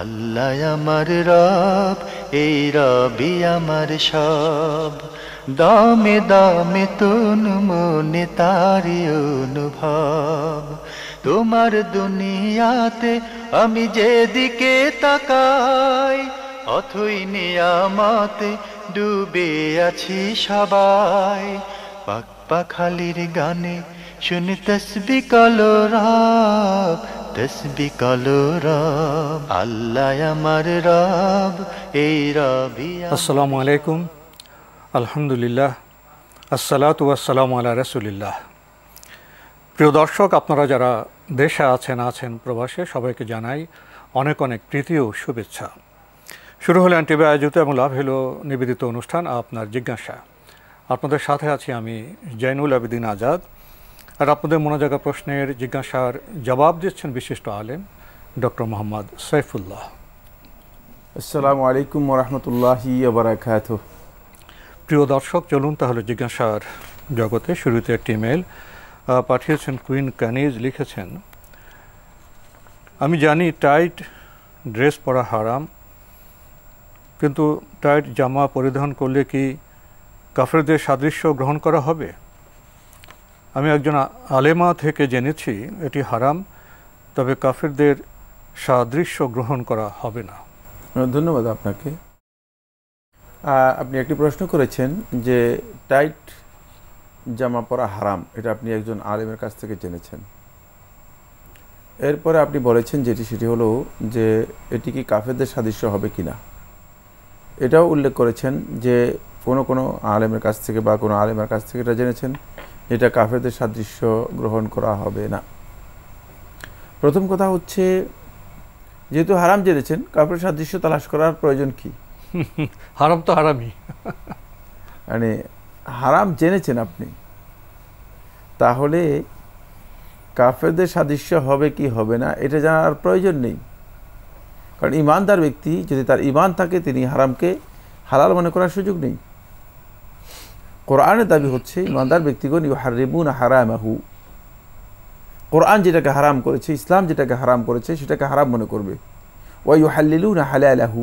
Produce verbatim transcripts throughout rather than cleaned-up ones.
আল্লাহ আমার রব, এই রবি আমার সব। দমে দমে তনু মনে তারি অনুভব। তোমার দুনিয়াতে আমি যেদিকে তাকাই, অথই নিয়ামতে ডুবে আছি সবাই। পাক পাখালির গানে শুনি তসবি কলো রব, তসবি কলো রব, আল্লাহ আমার রব, এই রবি। আসসালামু আলাইকুম, আলহামদুলিল্লাহ, আসসালাতু ওয়াসসালামু আলা রাসূলিল্লাহ। প্রিয় দর্শক, আপনারা যারা দেশে আছেন আছেন প্রবাসে, সবাইকে জানাই অনেক অনেক প্রীতি ও শুভেচ্ছা। শুরু হলো এনটিভি আয়োজিত এবং লাভ হলো নিবেদিত অনুষ্ঠান আপনার জিজ্ঞাসা। আপনাদের সাথে আছি আমি জয়নুল আবেদিন আজাদ, আর আপনাদের মনে জাগা প্রশ্নের জিজ্ঞাসার জবাব দিচ্ছেন বিশিষ্ট আলেম ডক্টর মোহাম্মদ সাইফুল্লাহ। আসসালামু আলাইকুম ওরহমতুল্লাহি ওয়া বারাকাতুহু। প্রিয় দর্শক, চলুন তাহলে জিজ্ঞাসার জগতে। শুরুতে একটি ইমেল পাঠিয়েছেন কুইন কানিজ, লিখেছেন, আমি জানি টাইট ড্রেস পরা হারাম, কিন্তু টাইট জামা পরিধান করলে কি কাফেরদের সাদৃশ্য গ্রহণ করা হবে? আমি একজন আলেমা থেকে জেনেছি এটি হারাম, তবে কাফেরদের সাদৃশ্য গ্রহণ করা হবে না। ধন্যবাদ আপনাকে। আপনি একটি প্রশ্ন করেছেন যে টাইট জামা পরা হারাম, এটা আপনি একজন আলেমের কাছ থেকে জেনেছেন। এরপরে আপনি বলেছেন যেটি, সেটি হলো যে এটি কি কাফেরদের সাদৃশ্য হবে কি না, এটাও উল্লেখ করেছেন যে কোনো কোনো আলেমের কাছ থেকে বা কোনো আলেমের কাছ থেকে এটা জেনেছেন যেটা কাফেরদের সাদৃশ্য গ্রহণ করা হবে না। প্রথম কথা হচ্ছে, যেহেতু হারাম জেনেছেন, কাফের সাদৃশ্য তালাশ করার প্রয়োজন কি? হারাম তো হারামই, মানে হারাম জেনেছেন আপনি, তাহলে কাফেরদের সাদৃশ্য হবে কি হবে না এটা জানার প্রয়োজন নেই। কারণ ইমানদার ব্যক্তি যদি তার ইমান থাকে, তিনি হারামকে হালাল মনে করার সুযোগ নেই। কোরআনের দাবি হচ্ছে ইমানদার ব্যক্তিগণ ইউহারিমুনা হারামাহু, কোরআন যেটাকে হারাম করেছে, ইসলাম যেটাকে হারাম করেছে সেটাকে হারাম মনে করবে। ওয়া ইউহাল্লিলুনা হালালাহু,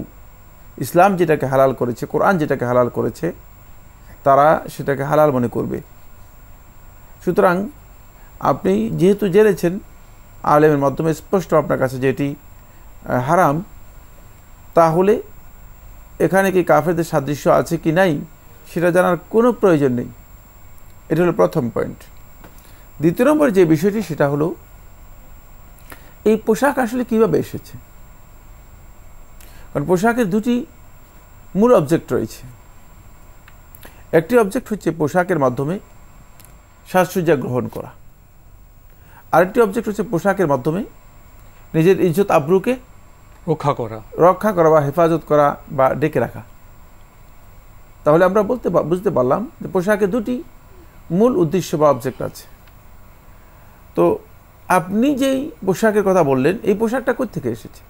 ইসলাম যেটাকে হালাল করেছে, কোরআন যেটাকে হালাল করেছে, তারা সেটাকে হালাল মনে করবে। সুতরাং আপনি যেহেতু জেনেছেন, আলেমের মাধ্যমে স্পষ্ট আপনার কাছে যেটি হারাম, তাহলে এখানে কি কাফেরদের সাদৃশ্য আছে কি নাই সেটা জানার কোনো প্রয়োজন নেই। এটা হলো প্রথম পয়েন্ট। দ্বিতীয় নম্বর যে বিষয়টি, সেটা হলো এই পোশাক আসলে কীভাবে এসেছে। কারণ পোশাকের দুটি মূল অবজেক্ট রয়েছে। একটি অবজেক্ট হচ্ছে পোশাকের মাধ্যমে সাজসজ্জা গ্রহণ করা, আরেকটি অবজেক্ট হচ্ছে পোশাকের মাধ্যমে নিজের ইজ্জত আব্রুকে রক্ষা করা রক্ষা করা বা হেফাজত করা বা ডেকে রাখা। তাহলে আমরা বলতে বুঝতে পারলাম যে পোশাকের দুটি মূল উদ্দেশ্য বা অবজেক্ট আছে। তো আপনি যেই পোশাকের কথা বললেন, এই পোশাকটা কোত্থেকে এসেছে?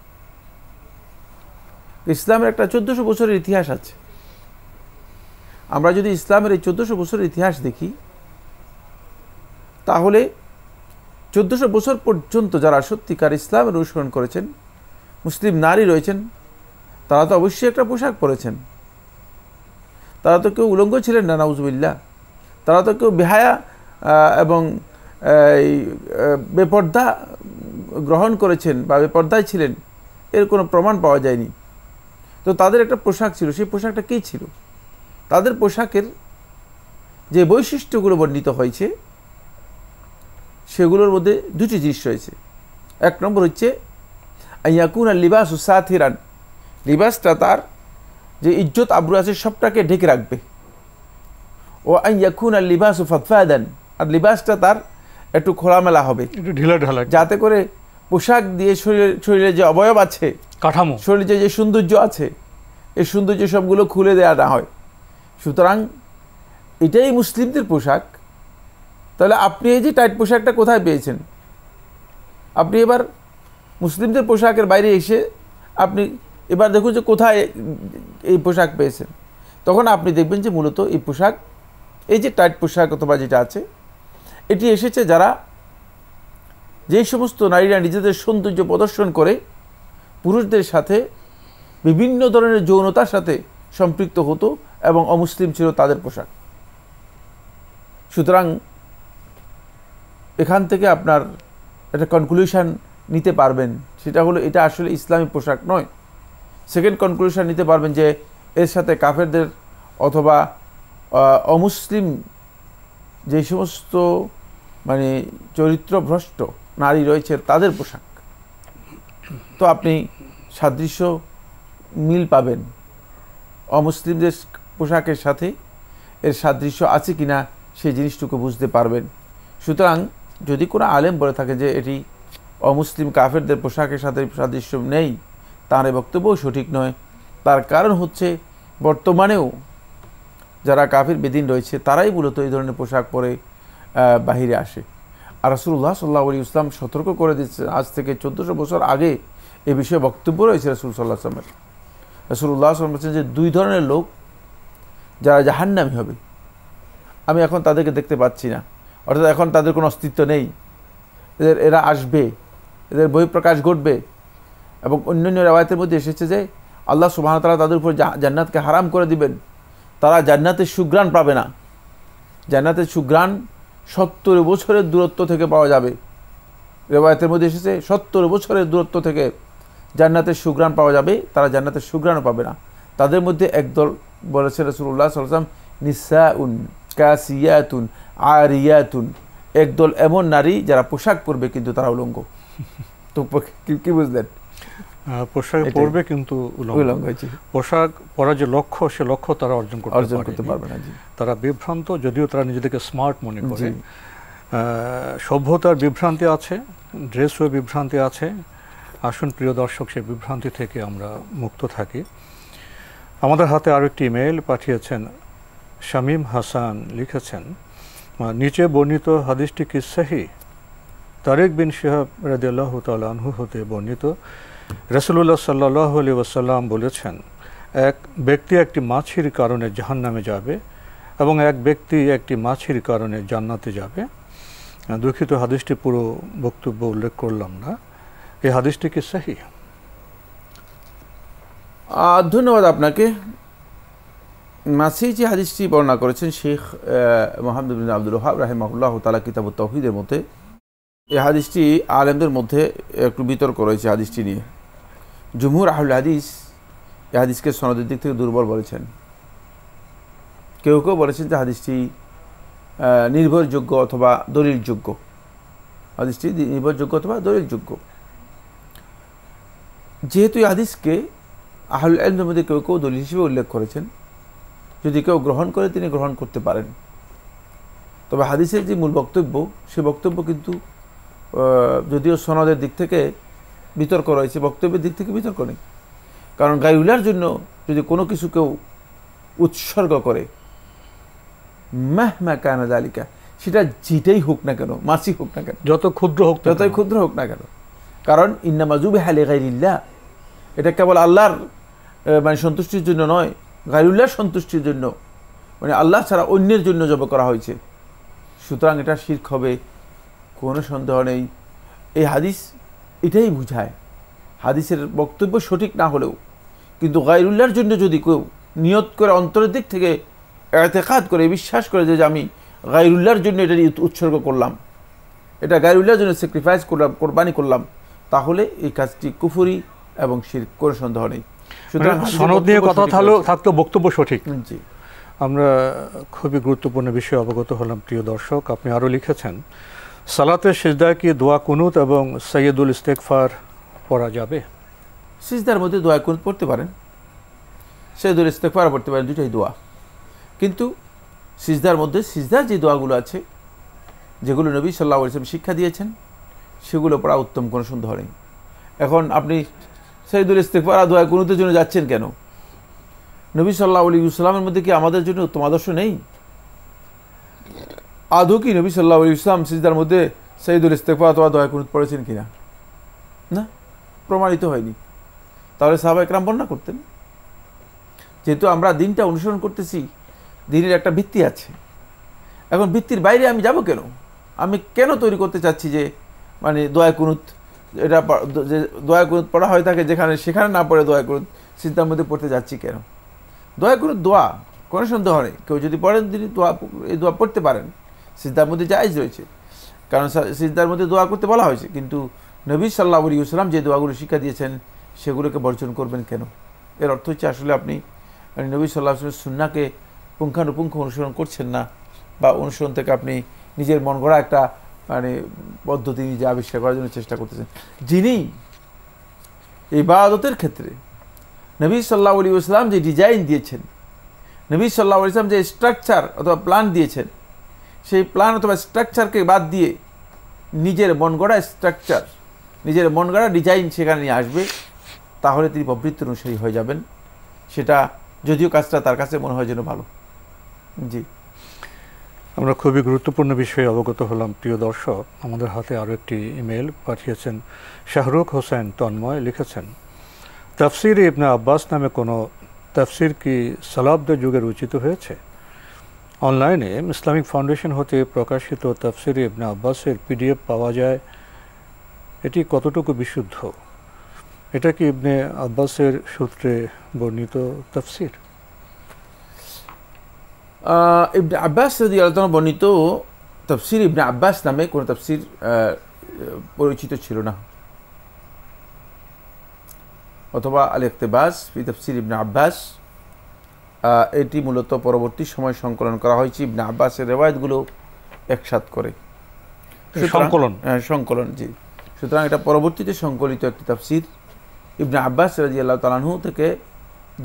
ইসলামের একটা চোদ্দোশো বছরের ইতিহাস আছে। আমরা যদি ইসলামের এই চোদ্দোশো বছরের ইতিহাস দেখি, তাহলে চোদ্দোশো বছর পর্যন্ত যারা সত্যিকার ইসলামের অনুসরণ করেছেন, মুসলিম নারী রয়েছেন, তারা তো অবশ্যই একটা পোশাক পরেছেন। তারা তো কেউ উলঙ্গ ছিলেন না, নাউজুবিল্লাহ। তারা তো কেউ বেহায়া এবং বেপর্দা গ্রহণ করেছেন বা বেপর্দায় ছিলেন, এর কোনো প্রমাণ পাওয়া যায়নি। তো তাদের একটা পোশাক ছিল, সেই পোশাকটা কী ছিল? তাদের পোশাকের যে বৈশিষ্ট্যগুলো বর্ণিত হয়েছে, সেগুলোর মধ্যে দুটি জিনিস রয়েছে। এক নম্বর হচ্ছে ইয়াকুন আর লিবাস সাথিরান, লিবাসটা তার যে ইজ্জত আব্রু আছে সবটাকে ঢেকে রাখবে। ও ইয়াকুন আর লিবাস ফাতফাদান, আর লিবাসটা তার একটু খোলামেলা হবে, একটু ঢিলা ঢালা, যাতে করে পোশাক দিয়ে শরীরের শরীরে যে অবয়ব আছে, কাঠামো, শরীরে যে সৌন্দর্য আছে, এই সৌন্দর্য সবগুলো খুলে দেওয়া না হয়। সুতরাং এটাই মুসলিমদের পোশাক। তাহলে আপনি এই যে টাইট পোশাকটা কোথায় পেয়েছেন? আপনি এবার মুসলিমদের পোশাকের বাইরে এসে আপনি এবার দেখুন যে কোথায় এই পোশাক পেয়েছেন, তখন আপনি দেখবেন যে মূলত এই পোশাক, এই যে টাইট পোশাক অথবা যেটা আছে, এটি এসেছে যারা, যেই সমস্ত নারীরা নিজেদের সৌন্দর্য প্রদর্শন করে পুরুষদের সাথে বিভিন্ন ধরনের যৌনতার সাথে সম্পৃক্ত হতো এবং অমুসলিম ছিল তাদের পোশাক। সুতরাং এখান থেকে আপনার একটা কনক্লুশন নিতে পারবেন, সেটা হলো এটা আসলে ইসলামী পোশাক নয়। সেকেন্ড কনক্লুশন নিতে পারবেন যে এর সাথে কাফেরদের অথবা অমুসলিম যে সমস্ত মানে চরিত্রভ্রষ্ট নারী রয়েছে তাদের পোশাক, তো আপনি সাদৃশ্য মিল পাবেন। অমুসলিমদের পোশাকের সাথে এর সাদৃশ্য আছে কি না সেই জিনিসটুকু বুঝতে পারবেন। সুতরাং যদি কোনো আলেম বলে থাকে যে এটি অমুসলিম কাফেরদের পোশাকের সাথে সাদৃশ্য নেই, তার এ বক্তব্যও সঠিক নয়। তার কারণ হচ্ছে বর্তমানেও যারা কাফির বেদিন রয়েছে তারাই মূলত এই ধরনের পোশাক পরে বাহিরে আসে। আর রাসূলুল্লাহ সাল্লাল্লাহু আলাইহি ওয়াসাল্লাম সতর্ক করে দিচ্ছেন, আজ থেকে চোদ্দোশো বছর আগে এ বিষয়ে বক্তব্য রয়েছে রাসূল সাল্লাল্লাহু আলাইহি ওয়াসাল্লামের। রাসূলুল্লাহ সাল্লাল্লাহু আলাইহি ওয়াসাল্লাম বলেছেন যে দুই ধরনের লোক যারা জাহান্নামী হবে, আমি এখন তাদেরকে দেখতে পাচ্ছি না, অর্থাৎ এখন তাদের কোনো অস্তিত্ব নেই, এদের এরা আসবে, এদের বহিঃপ্রকাশ ঘটবে। এবং অন্যান্য রেওয়ায়াতের মধ্যে এসেছে যে আল্লাহ সুবহানাহু ওয়া তাআলা তাদের উপর জান্নাতকে হারাম করে দিবেন, তারা জান্নাতের সুঘ্রাণ পাবে না। জান্নাতের সুঘ্রাণ সত্তর বছরের দূরত্ব থেকে পাওয়া যাবে। রেওয়ায়াতের মধ্যে এসেছে সত্তর বছরের দূরত্ব থেকে জান্নাতের সুঘ্রাণ পাওয়া যাবে, তারা জান্নাতের সুঘ্রাণও পাবে না। তাদের মধ্যে একদল বলেছে রাসূলুল্লাহ সাল্লাল্লাহু আলাইহি ওয়াসাল্লাম নিসাউন কাসিয়াতুন আরিয়াতুন, একদল এমন নারী যারা পোশাক পরবে কিন্তু তারা উলঙ্গ। তো কি বুঝলেন? পোশাক পরবে কিন্তু উলঙ্গ, পোশাক পরা যে লক্ষ্য সে লক্ষ্য তারা অর্জন করতে পারবে না। তারা বিভ্রান্ত, যদিও তারা নিজেদেরকে স্মার্ট মনে করে। সভ্যতার বিভ্রান্তি আছে, ড্রেসও বিভ্রান্তি আছে। আসুন প্রিয় দর্শক, সে বিভ্রান্তি থেকে আমরা মুক্ত থাকি। আমাদের হাতে আরও একটি ইমেল পাঠিয়েছেন শামীম হাসান, লিখেছেন নিচে বর্ণিত হাদিসটি কি সহি? তারিক বিন শিহাব রাদিয়াল্লাহু তাআলা আনহু হতে বর্ণিত রাসূলুল্লাহ সাল্লাল্লাহু আলাইহি ওয়াসাল্লাম বলেছেন, এক ব্যক্তি একটি মাছির কারণে জাহান্নামে যাবে এবং এক ব্যক্তি একটি মাছির কারণে জান্নাতে যাবে। দুঃখিত, হাদিসটি পুরো বক্তব্য উল্লেখ করলাম না। এই হাদিসটি কি সহি? ধন্যবাদ আপনাকে। মাছি যে হাদিসটি বর্ণনা করেছেন শেখ মুহাম্মদ বিন আব্দুল ওয়াহাব রাহিমাহুল্লাহ তাআলা কিতাবুত তাওহীদের মধ্যে এই হাদিসটি আলেমদের মধ্যে একটু বিতর্ক রয়েছে হাদিসটি নিয়ে। জুমহুর আহলে হাদিস এই হাদিসকে সনদের দিক থেকে দুর্বল বলেছেন। কেউ কেউ বলেছেন যে হাদিসটি নির্ভরযোগ্য অথবা দলিলযোগ্য, হাদিসটি নির্ভরযোগ্য অথবা দলিলযোগ্য। যেহেতু এই হাদিসকে আহলে আলমদের মধ্যে কেউ কেউ দলিল হিসেবে উল্লেখ করেছেন, যদি কেউ গ্রহণ করে তিনি গ্রহণ করতে পারেন। তবে হাদিসের যে মূল বক্তব্য সে বক্তব্য কিন্তু যদিও সনদের দিক থেকে বিতর্ক রয়েছে, বক্তব্যের দিক থেকে বিতর্ক নেই। কারণ গায়ুলার জন্য যদি কোনো কিছু কেউ উৎসর্গ করে, মাহ মা কানা যালিকা, সেটা যেটাই হোক না কেন, মাছি হোক না কেন, যত ক্ষুদ্র হোক, যতই ক্ষুদ্র হোক না কেন, কারণ ইন্নামা যুবিহা লিগায়রিল্লাহ, এটা কেবল আল্লাহর মানে সন্তুষ্টির জন্য নয়, গায়রুল্লাহর সন্তুষ্টির জন্য, মানে আল্লাহ ছাড়া অন্যের জন্য জব করা হয়েছে, সুতরাং এটা শিরক হবে, কোনো সন্দেহ নেই। এই হাদিস এটাই বুঝায়। হাদিসের বক্তব্য সঠিক না হলেও কিন্তু গায়রুল্লাহর জন্য যদি কেউ নিয়ত করে অন্তরের দিক থেকে ইতিকাদ করে বিশ্বাস করে যে আমি গায়রুল্লাহর জন্য এটা উৎসর্গ করলাম, এটা গায়রুল্লাহর জন্য স্যাক্রিফাইস করলাম, কোরবানি করলাম, তাহলে এই কাজটি কুফরি এবং শিরক, কোনো সন্দেহ নেই। সুতরাং সনদ নিয়ে কথা থাকতো, বক্তব্য সঠিক। জি, আমরা খুবই গুরুত্বপূর্ণ বিষয়ে অবগত হলাম প্রিয় দর্শক। আপনি আরও লিখেছেন, সালাতের সিজদায় কি দোয়া কুনুত এবং সাইয়্যিদুল ইস্তেগফার পড়া যাবে? সিজদার মধ্যে দোয়া কুনুত পড়তে পারেন, সাইয়্যিদুল ইস্তেগফার পড়তে পারেন, দুটাই দোয়া। কিন্তু সিজদার মধ্যে সিজদার যে দোয়াগুলো আছে, যেগুলো নবী সাল্লাল্লাহু আলাইহি ওয়াসাল্লাম শিক্ষা দিয়েছেন, সেগুলো পড়া উত্তম, কোনো সন্দেহ নেই। এখন আপনি সাইয়্যিদুল ইস্তেগফার আর দোয়া কুনুতের জন্য যাচ্ছেন কেন? নবী সাল্লাল্লাহু আলাইহি ওয়াসাল্লামের মধ্যে কি আমাদের জন্য উত্তম আদর্শ নেই? আদৌ কি নবী সাল্লাল্লাহু আলাইহি ওয়াসাল্লাম সিজদার মধ্যে সাইয়্যিদুল ইস্তেগফার অথবা দোয়া কুনুত পড়েছেন কিনা? না, প্রমাণিত হয়নি। তাহলে সাহাবা একরাম বর্ণনা করতেন। যেহেতু আমরা দিনটা অনুসরণ করতেছি, দিনের একটা ভিত্তি আছে, এখন ভিত্তির বাইরে আমি যাব কেন? আমি কেন তৈরি করতে চাচ্ছি যে মানে দোয়া কুনুত এটা যে দোয়া কুনুত পড়া হয় থাকে যেখানে সেখানে না পড়ে দোয়া কুনুত সিজদার মধ্যে পড়তে যাচ্ছি কেন? দোয়া কুনুত দোয়া, কোনো সন্দেহ নেই, কেউ যদি পড়েন তিনি দোয়া এই দোয়া পড়তে পারেন, সিজদার মধ্যে জায়েজ রয়েছে, কারণ সিজদার মধ্যে দোয়া করতে বলা হয়েছে। কিন্তু নবী সাল্লাল্লাহু আলাইহি ওয়াসাল্লাম যে দোয়াগুলো শিক্ষা দিয়েছেন সেগুলোকে বর্জন করবেন কেন? এর অর্থ হচ্ছে আসলে আপনি নবী সাল্লাল্লাহু আলাইহি ওয়াসাল্লামের সুন্নাহকে পুঙ্খানুপুঙ্খ অনুসরণ করছেন না, বা অনুসরণ থেকে আপনি নিজের মন গড়া একটা মানে পদ্ধতি নিজে আবিষ্কার করার জন্য চেষ্টা করতেছেন। যিনি ইবাদতের ক্ষেত্রে নবী সাল্লাল্লাহু আলাইহি ওয়াসাল্লাম যে ডিজাইন দিয়েছেন, নবী সাল্লাল্লাহু আলাইহি ওয়াসাল্লাম যে স্ট্রাকচার অথবা প্ল্যান দিয়েছেন, সেই প্ল্যান অথবা স্ট্রাকচারকে বাদ দিয়ে নিজের মন গড়া স্ট্রাকচার, নিজের মন গড়া ডিজাইন সেখানে নিয়ে আসবে, তাহলে তিনি প্রবৃত্তির অনুসারী হয়ে যাবেন। সেটা যদিও কাজটা তার কাছে মনে হয় যেন ভালো। জি, আমরা খুবই গুরুত্বপূর্ণ বিষয়ে অবগত হলাম। প্রিয় দর্শক, আমাদের হাতে আরও একটি ইমেল পাঠিয়েছেন শাহরুখ হোসেন তন্ময়। লিখেছেন, তাফসির ইবনে আব্বাস নামে কোনো তাফসির কি সালাব্দ যুগে রচিত হয়েছে? অনলাইনে ইসলামিক ফাউন্ডেশন হতে প্রকাশিত তাফসির ইবনে আব্বাসের পিডিএফ পাওয়া যায়, এটি কতটুকু বিশুদ্ধ? এটা কি ইবনে আব্বাসের সূত্রে বর্ণিত তাফসির? ইবনে আব্বাস রাদিয়াল্লাহু আনহু বর্ণিত তাফসির ইবনে আব্বাস নামে কোনো তাফসির পরিচিত ছিল না, অথবা আল ইকতিবাস ফি তাফসির ইবনে আব্বাস, এটি মূলত পরবর্তী সময় সংকলন করা হয়েছে ইবনে আব্বাসের রেওয়ায়াতগুলো একসাথ করে সংকলন, হ্যাঁ সংকলন, জি। সুতরাং এটা পরবর্তীতে সংকলিত একটি তাফসির। ইবনে আব্বাস রাদিয়াল্লাহু তাআলা আনহু থেকে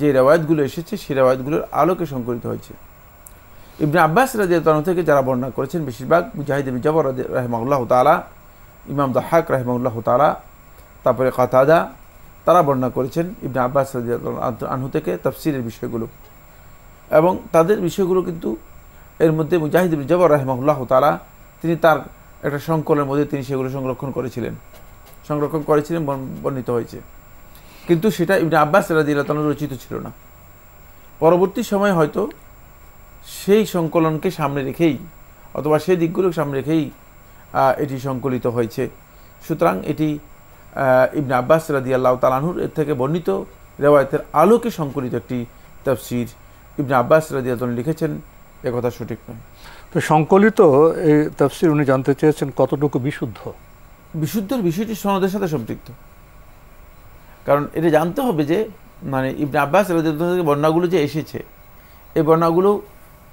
যে রেওয়ায়াতগুলো এসেছে সেই রেওয়ায়াতগুলোর আলোকে সংকলিত হয়েছে। ইবনে আব্বাস রাদিয়াল্লাহু থেকে যারা বর্ণনা করেছেন বেশিরভাগ মুজাহিদ ইবনে জাবর রাহিমাহুল্লাহ তাআলা, ইমাম দাহাক রাহিমাহুল্লাহ তাআলা, তারপরে কাতাদা, তারা বর্ণনা করেছেন ইবনে আব্বাস রাদিয়াল্লাহু আনহু থেকে তাফসিরের বিষয়গুলো। এবং তাদের বিষয়গুলো কিন্তু এর মধ্যে মুজাহিদ ইবনে জাবর রাহিমাহুল্লাহ তাআলা তিনি তার একটা সংকলনের মধ্যে তিনি সেগুলো সংরক্ষণ করেছিলেন, সংরক্ষণ করেছিলেন বর্ণিত হয়েছে, কিন্তু সেটা ইবনে আব্বাস রাদিয়াল্লাহু আনহু রচিত ছিল না। পরবর্তী সময় হয়তো সেই সংকলনকে সামনে রেখেই অথবা সেই দিকগুলোকে সামনে রেখেই এটি সংকলিত হয়েছে। সুতরাং এটি ইবনে আব্বাস রাদিয়াল্লাহু তাআলা আনহুর এর থেকে বর্ণিত রেওয়ায়াতের আলোকে সংকলিত একটি তাফসির ইবনে আব্বাস রাদিয়াল্লাহু আনহু লিখেছেন, এ কথা সঠিক নয়। তো সংকলিত এই তাফসির উনি জানতে চেয়েছেন কতটুকু বিশুদ্ধ। বিশুদ্ধের বিষয়টি সনদের সাথে সম্পৃক্ত, কারণ এটা জানতে হবে যে মানে ইবনে আব্বাস রাদিয়াল্লাহু আনহু বর্ণনাগুলো যে এসেছে এই বর্ণনাগুলো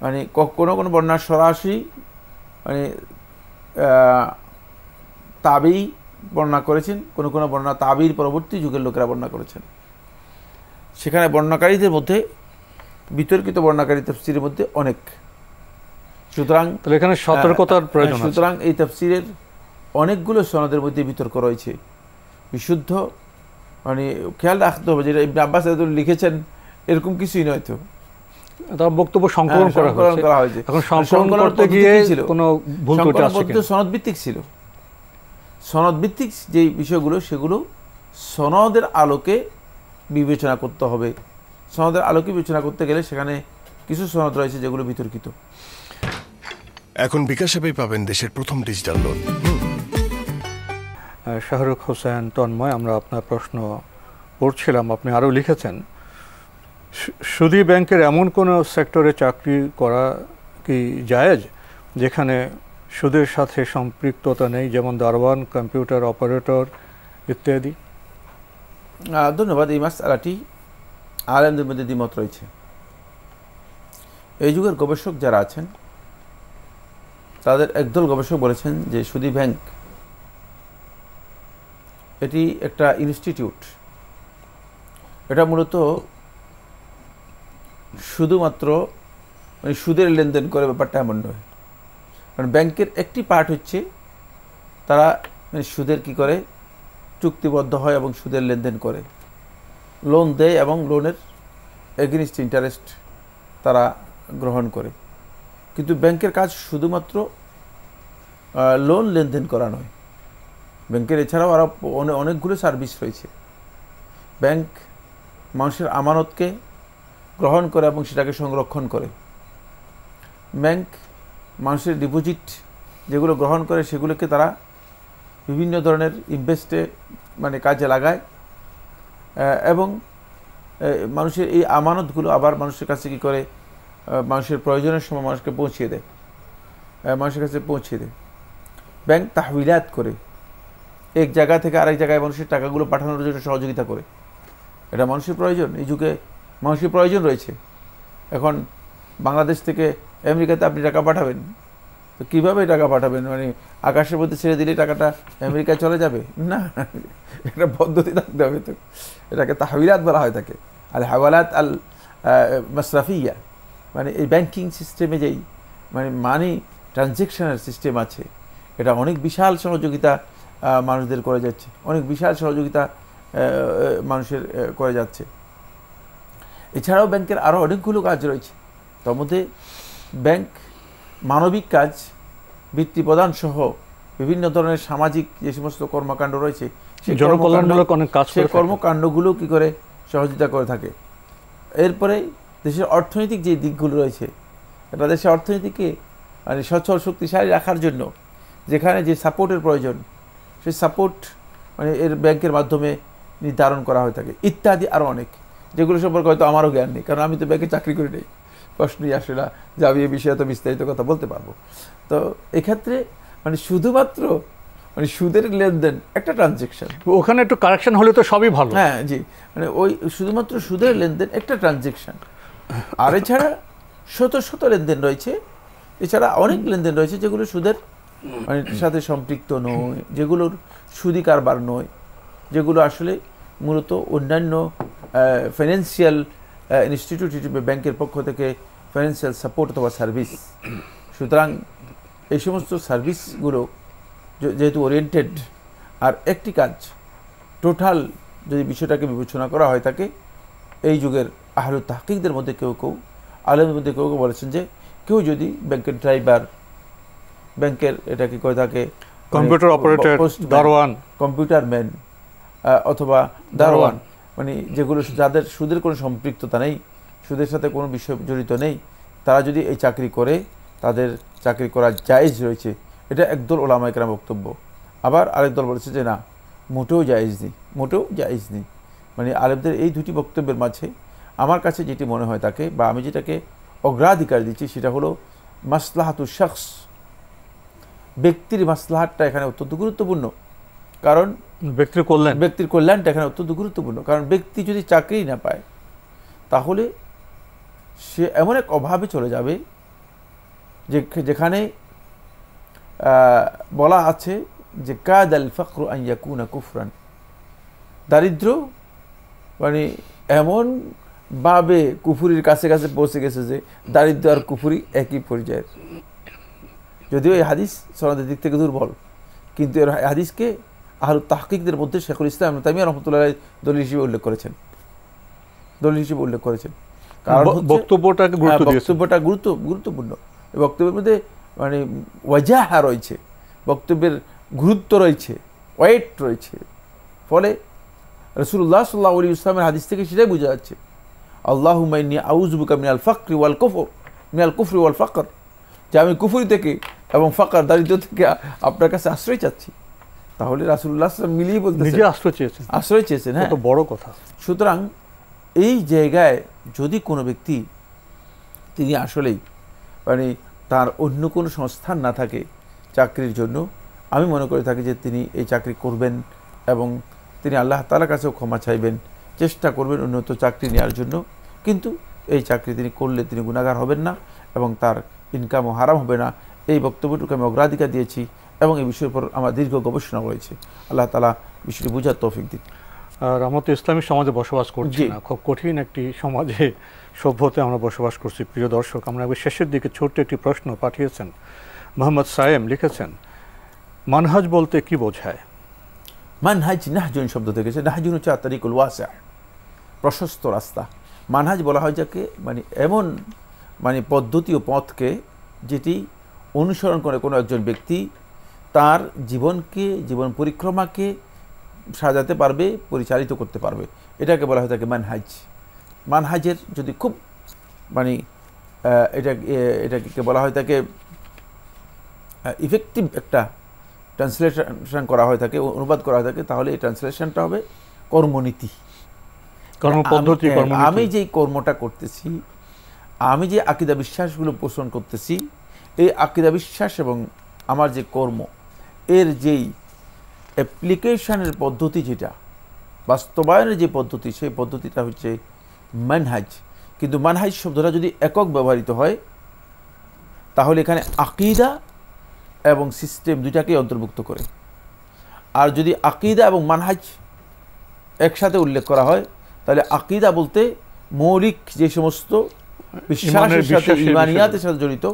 মানে কোনো কোনো বর্ণনা সরাসরি মানে তাবেই বর্ণনা করেছেন, কোনো কোনো বর্ণনা তাবির পরবর্তী যুগের লোকেরা বর্ণনা করেছেন। সেখানে বর্ণনাকারীদের মধ্যে বিতর্কিত বর্ণনাকারী তাফসিরের মধ্যে অনেক, সুতরাং এখানে সতর্কতার প্রয়োজন। সুতরাং এই তাফসিরের অনেকগুলো সনদের মধ্যে বিতর্ক রয়েছে। বিশুদ্ধ মানে খেয়াল রাখতে হবে যেটা ইবনে আব্বাস লিখেছেন এরকম কিছুই নয়, তো তার বক্তব্য সংকলন করা হয়েছে। এখন সংকলন করতে গিয়ে কোনো ভুল ত্রুটি আসছে কিনা? সনদ ভিত্তিক ছিল, সনদ ভিত্তিক যে বিষয়গুলো সেগুলো সনদের আলোকে বিবেচনা করতে হবে। সনদের আলোকে বিবেচনা করতে গেলে সেখানে কিছু সনদ রয়েছে যেগুলো বিতর্কিত। এখন বিকাশ অ্যাপেই পাবেন দেশের প্রথম ডিজিটাল লোন। শাহরুখ হোসেন তন্ময়, আমরা আপনার প্রশ্ন পড়ছিলাম। আপনি আরও লিখেছেন, সুদী ব্যাংকের এমন কোনো সেক্টরে চাকরি করা কি জায়েজ যেখানে সুদের সাথে সম্পৃক্ততা নেই, যেমন দারোয়ান, কম্পিউটার অপারেটর ইত্যাদি? ধন্যবাদ। এই মাসআলাটি আলেমদের মধ্যে দ্বিমত রয়েছে। এই যুগের গবেষক যারা আছেন তাদের একদল গবেষক বলেছেন যে সুদী ব্যাংক এটি একটা ইনস্টিটিউট, এটা মূলত শুধুমাত্র মানে সুদের লেনদেন করে, ব্যাপারটা এমন নয়। কারণ ব্যাংকের একটি পার্ট হচ্ছে তারা মানে সুদের কী করে চুক্তিবদ্ধ হয় এবং সুদের লেনদেন করে, লোন দেয় এবং লোনের এগেনস্ট ইন্টারেস্ট তারা গ্রহণ করে। কিন্তু ব্যাংকের কাজ শুধুমাত্র লোন লেনদেন করা নয়, ব্যাংকের এছাড়াও আরও অনেকগুলো সার্ভিস রয়েছে। ব্যাংক মানুষের আমানতকে গ্রহণ করে এবং সেটাকে সংরক্ষণ করে, ব্যাংক মানুষের ডিপোজিট যেগুলো গ্রহণ করে সেগুলোকে তারা বিভিন্ন ধরনের ইনভেস্টে মানে কাজে লাগায় এবং মানুষের এই আমানতগুলো আবার মানুষের কাছে কী করে মানুষের প্রয়োজনের সময় মানুষকে পৌঁছিয়ে দেয়, মানুষের কাছে পৌঁছিয়ে দেয়। ব্যাংক তাহবিলাত করে, এক জায়গা থেকে আরেক জায়গায় মানুষের টাকাগুলো পাঠানোর জন্য সহযোগিতা করে। এটা মানুষের প্রয়োজন, এই যুগে মানুষের প্রয়োজন রয়েছে। এখন বাংলাদেশ থেকে আমেরিকাতে আপনি টাকা পাঠাবেন, তো কীভাবে টাকা পাঠাবেন? মানে আকাশের মধ্যে ছেড়ে দিলে টাকাটা আমেরিকায় চলে যাবে না, একটা পদ্ধতি থাকতে হবে। তো এটাকে তাহবিলাত বলা হয় থাকে, আল হাওয়ালাত আল মাসরাফিয়া, মানে এই ব্যাংকিং সিস্টেমে যেই মানে মানি ট্রানজ্যাকশনের সিস্টেম আছে, এটা অনেক বিশাল সহযোগিতা মানুষদের করে যাচ্ছে, অনেক বিশাল সহযোগিতা মানুষের করে যাচ্ছে। এছাড়াও ব্যাংকের আরও অনেকগুলো কাজ রয়েছে, তার মধ্যে ব্যাংক মানবিক কাজ, বৃত্তি প্রদান সহ বিভিন্ন ধরনের সামাজিক যে সমস্ত কর্মকাণ্ড রয়েছে সেই জনকল্যাণমূলক অনেক কাজ, সেই কর্মকাণ্ডগুলো কী করে সহযোগিতা করে থাকে। এরপরে দেশের অর্থনৈতিক যে দিকগুলো রয়েছে, এটা দেশের অর্থনীতিকে মানে সচল শক্তিশালী রাখার জন্য যেখানে যে সাপোর্টের প্রয়োজন সেই সাপোর্ট মানে এর ব্যাংকের মাধ্যমে নির্ধারণ করা হয়ে থাকে, ইত্যাদি আরও অনেক, যেগুলো সম্পর্কে হয়তো আমারও জ্ঞান নেই, কারণ আমি তো ব্যাংকে চাকরি করি নাই। প্রশ্নই আসে না যে আমি এ বিষয়ে তো বিস্তারিত কথা বলতে পারবো। তো এক্ষেত্রে মানে শুধুমাত্র মানে সুদের লেনদেন একটা ট্রানজ্যাকশন, ওখানে একটু কারেকশন হলে তো সবই ভালো। হ্যাঁ জি, মানে ওই শুধুমাত্র সুদের লেনদেন একটা ট্রানজ্যাকশন, আর এছাড়া শত শত লেনদেন রয়েছে, এছাড়া অনেক লেনদেন রয়েছে যেগুলো সুদের মানে সাথে সম্পৃক্ত নয়, যেগুলোর সুদি কারবার নয়, যেগুলো আসলে মূলত অন্যান্য ফাইন্যান্সিয়াল ইনস্টিটিউট হিসেবে ব্যাংকের পক্ষ থেকে ফাইন্যান্সিয়াল সাপোর্ট অথবা সার্ভিস। সুতরাং এই সমস্ত সার্ভিসগুলো যেহেতু ওরিয়েন্টেড, আর একটি কাজ টোটাল যদি বিষয়টাকে বিবেচনা করা হয় থাকে, এই যুগের আহলু তাহকিকদের মধ্যে কেউ কেউ আলেমদের মধ্যে কেউ কেউ বলেছেন যে কেউ যদি ব্যাংকের ড্রাইভার, ব্যাংকের এটা কি করে থাকে কম্পিউটার অপারেটর, দারোয়ান, কম্পিউটার ম্যান অথবা দারোয়ান, মানে যেগুলো যাদের সুদের কোনো সম্পৃক্ততা নেই, সুদের সাথে কোনো বিষয় জড়িত নেই, তারা যদি এই চাকরি করে তাদের চাকরি করা জায়েজ রয়েছে। এটা একদল ওলামায়ে কেরাম বক্তব্য। আবার আরেক দল বলেছে যে না, মোটেও জায়েজ নেই, মোটেও জায়েজ নেই। মানে আলেমদের এই দুটি বক্তব্যের মাঝে আমার কাছে যেটি মনে হয় তাকে, বা আমি যেটাকে অগ্রাধিকার দিচ্ছি, সেটা হলো মাসলাহাতুশ শাখস, ব্যক্তির মাসলাহাতটা এখানে অত্যন্ত গুরুত্বপূর্ণ। কারণ ব্যক্তির কল্যাণ, ব্যক্তির কল্যাণটা এখানে অত্যন্ত গুরুত্বপূর্ণ। কারণ ব্যক্তি যদি চাকরি না পায় তাহলে সে এমন এক অভাবে চলে যাবে যে যেখানে বলা আছে যে কাদ আল ফাকরু আন ইয়াকুনা কুফরান, দারিদ্র মানে এমন ভাবে কুফুরির কাছে কাছে পৌঁছে গেছে যে দারিদ্র আর কুফুরি একই পর্যায়ের। যদিও এই হাদিস সনদের দিক থেকে দুর্বল, কিন্তু এর হাদিসকে আহলে তাহকিকদের মধ্যে শেখুল ইসলাম ইবনে তাইমিয়া রাহমাতুল্লাহ আলাইহি দলিল হিসেবে উল্লেখ করেছেন, দলিল হিসেবে উল্লেখ করেছেন। কারণ বক্তব্যটাকে গুরুত্ব দিয়েছে, বক্তব্যটা গুরুত্ব গুরুত্বপূর্ণ। এই বক্তব্যের মধ্যে মানে ওয়াজাহা রয়েছে, বক্তব্যের গুরুত্ব রয়েছে, ওয়েট রয়েছে। ফলে রাসূলুল্লাহ সাল্লাল্লাহু আলাইহি ওয়াসাল্লামের হাদিস থেকে সেটাই বোঝা যাচ্ছে, আল্লাহুম্মা ইন্নী আউযুবিকা মিনাল ফাকরি ওয়াল কুফর, মিনাল কুফরি ওয়াল ফাকর, যে আমি কুফরি থেকে এবং ফাকর দারিদ্র থেকে আপনার কাছে আশ্রয় চাচ্ছি। তাহলে রাসূলুল্লাহ সাল্লাল্লাহু আলাইহি ওয়াসাল্লাম মিলিয়ে বলতেছেন আশ্রয় চেয়েছেন, আশ্রয় চেয়েছেন, হ্যাঁ, কত বড় কথা। সুতরাং এই জায়গায় যদি কোনো ব্যক্তি তিনি আসলেই মানে তার অন্য কোনো সংস্থান না থাকে চাকরির জন্য, আমি মনে করে থাকি যে তিনি এই চাকরি করবেন এবং তিনি আল্লাহ তাআলার কাছেও ক্ষমা চাইবেন, চেষ্টা করবেন উন্নত চাকরি নেওয়ার জন্য। কিন্তু এই চাকরি তিনি করলে তিনি গুনাহগার হবেন না এবং তার ইনকামও হারাম হবে না। এই বক্তব্যটুকু আমি অগ্রাধিকার দিয়েছি এবং এই বিষয়ের উপর আমার দীর্ঘ গবেষণা রয়েছে। আল্লাহ তাআলা বিষয়টি বুঝার তৌফিক দিন। রহমত ইসলামী সমাজে বসবাস করছি, খুব কঠিন একটি সমাজে সভ্যতে আমরা বসবাস করছি। প্রিয় দর্শক, আমরা শেষের দিকে ছোট্ট একটি প্রশ্ন পাঠিয়েছেন। মোহাম্মদ সায়েম লিখেছেন, মানহাজ বলতে কি বোঝায়? মানহাজ নাহজুন শব্দ থেকে, নাহজুন হচ্ছে আত-তারিকুল ওয়াসি, প্রশস্ত রাস্তা। মানহাজ বলা হয় যাকে মানে এমন মানে পদ্ধতি ও পথকে যেটি অনুসরণ করে কোনো একজন ব্যক্তি তার জীবনকে, জীবন পরিক্রমাকে সাজাতে পারবে, পরিচালিত করতে পারবে, এটাকে বলা হয় থাকে মানহাজ। মানহাজের যদি খুব মানে এটা এটাকে বলা হয় থাকে ইফেক্টিভ একটা ট্রান্সলেশন করা হয়ে থাকে, অনুবাদ করা হয়ে থাকে, তাহলে এই ট্রান্সলেশনটা হবে কর্মনীতি, কর্মপদ্ধতি। আমি যেই কর্মটা করতেছি, আমি যে আকিদা বিশ্বাসগুলো পোষণ করতেছি, এই আকিদা বিশ্বাস এবং আমার যে কর্ম, এর যেই অ্যাপ্লিকেশনের পদ্ধতি, যেটা বাস্তবায়নের যে পদ্ধতি, সেই পদ্ধতিটা হচ্ছে মানহাজ। কিন্তু মানহাজ শব্দটা যদি একক ব্যবহৃত হয়, তাহলে এখানে আকিদা এবং সিস্টেম দুইটাকেই অন্তর্ভুক্ত করে। আর যদি আকিদা এবং মানহাজ একসাথে উল্লেখ করা হয়, তাহলে আকিদা বলতে মৌলিক যে সমস্ত বিশ্বাসের সাথে, ইমানিয়াতের সাথে জড়িত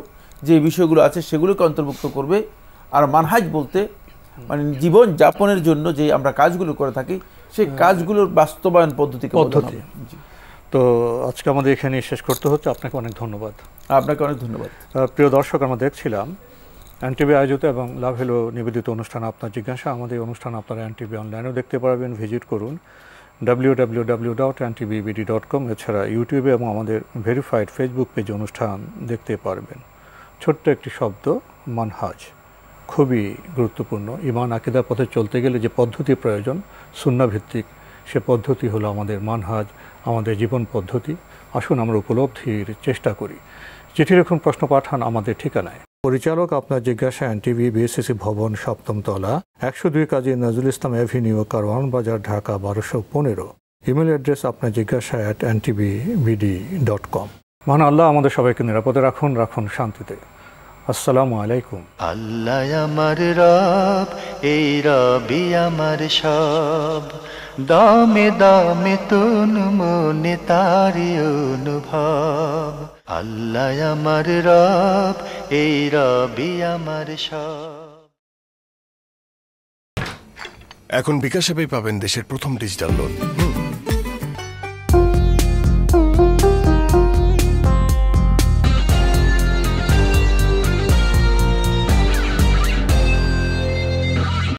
যে বিষয়গুলো আছে সেগুলোকে অন্তর্ভুক্ত করবে। আর মানহাজ বলতে মানে জীবন যাপনের জন্য যে আমরা কাজগুলো করে থাকি, সেই কাজগুলোর বাস্তবায়ন পদ্ধতিকে পদ্ধতি। তো আজকে আমাদের এখানে শেষ করতে হচ্ছে। আপনাকে অনেক ধন্যবাদ। আপনাকে অনেক ধন্যবাদ। প্রিয় দর্শক, আমরা দেখছিলাম এনটিভি আয়োজিত এবং লাভ হেলো নিবেদিত অনুষ্ঠান আপনার জিজ্ঞাসা। আমাদের অনুষ্ঠান আপনারা এনটিভি অনলাইনেও দেখতে পারবেন, ভিজিট করুন W W W dot N T V BD dot com. এছাড়া ইউটিউবে এবং আমাদের ভেরিফাইড ফেসবুক পেজে অনুষ্ঠান দেখতে পারবেন। ছোট্ট একটি শব্দ মানহাজ, খুবই গুরুত্বপূর্ণ। ইমান আকিদার পথে চলতে গেলে যে পদ্ধতি প্রয়োজন সুন্নাভিত্তিক, সে পদ্ধতি হলো আমাদের মানহাজ, আমাদের জীবন পদ্ধতি। আসুন আমরা উপলব্ধির চেষ্টা করি। চিঠি লিখুন, প্রশ্ন পাঠান আমাদের ঠিকানায়। পরিচালক আপনার জিজ্ঞাসা, এনটিভি, বিএসসিসি ভবন, সপ্তম তলা, একশো দুই কাজী নজরুল ইসলাম এভিনিউ, কারওয়ান বাজার, ঢাকা বারোশো পনেরো। ইমেল অ্যাড্রেস আপনার জিজ্ঞাসা at N T V BD dot com. মহান আল্লাহ আমাদের সবাইকে নিরাপদে রাখুন, রাখুন শান্তিতে। আসসালামু আলাইকুম। আল্লাহ আমার রব, এই রবি আমার সব, দামে দামে তুন মনে তারি অনুভব। আল্লাহ আমার রব, এই রবি আমার সব। এখন বিকাশ অ্যাপে পাবেন দেশের প্রথম ডিজিটাল লোন।